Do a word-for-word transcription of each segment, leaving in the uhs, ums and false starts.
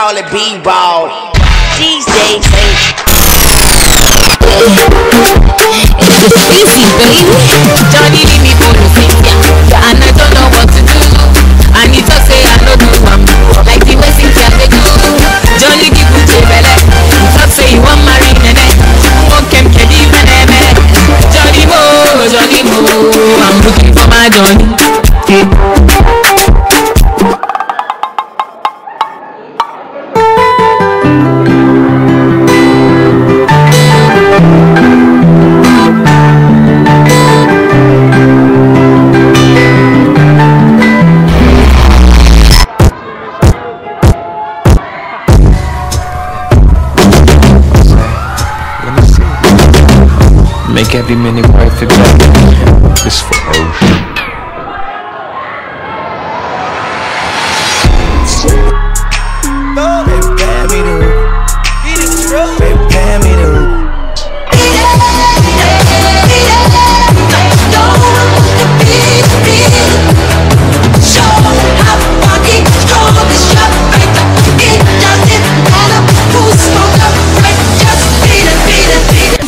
call it b-ball. These days ain't it's easy, baby. Johnny leave me for the yeah. And I don't know what to do. I need to say I know do one. Like the way things can be cool. Johnny give me to belly. Talk say you want marry nene. Fuck him, can leave my name. Johnny Mo, Johnny Mo, I'm looking for my Johnny. Make every minute worth it, baby. It's for ocean. Baby, pay me the roof. Baby, pay me the roof. Show how fucking strong this shot. It doesn't matter who spoke up. Just beat it, beat it, beat it.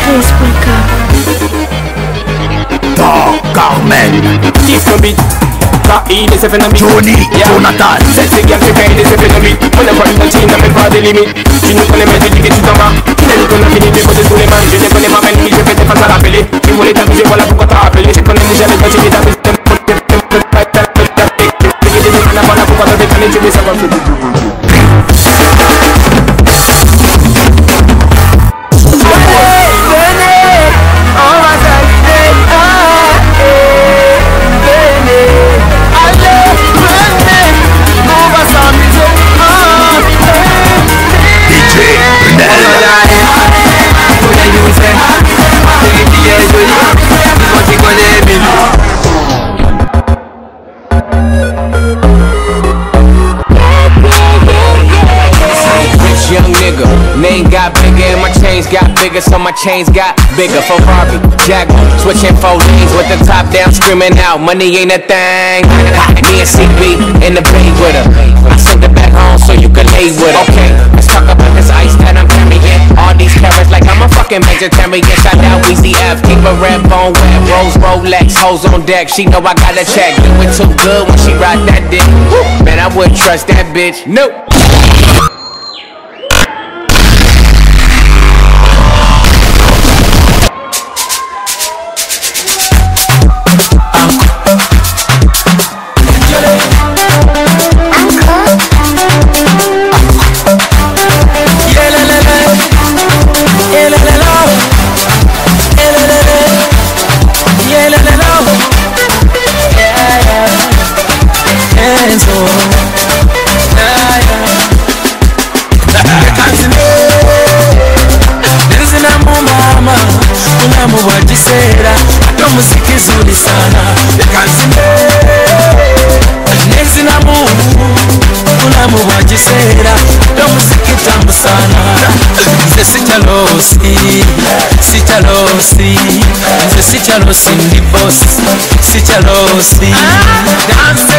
Please wake up. Dog, Carmen. Kiss no beat. Kaid is a phenomenon. Johnny, Jonathan. Sexy girl, she kind is a phenomenon. When I find the chain, I make for the limit. She knows when I make it, she gets it on my. Then when I finish, she goes to the man. She knows when I make it, she gets it on my. She knows when I finish, she goes to the man. She knows when I finish, she gets it on my. She knows when I finish, she gets it on my. Got bigger, so my chains got bigger. Ferrari, Jaguar, switching four lanes with the top down, screaming out, money ain't a thing. Me and C B in the bay with her. I sent her back home so you could lay with her. Okay, let's talk about this ice that I'm carrying. All these carrots like I'm a fucking vegetarian. Shout out Weezy F, keep a red bone wet. Rose Rolex, hoes on deck. She know I got a check. Do it too good when she ride that dick. Man, I wouldn't trust that bitch. Nope. Sichalosi, the boss, Sichalosi, dance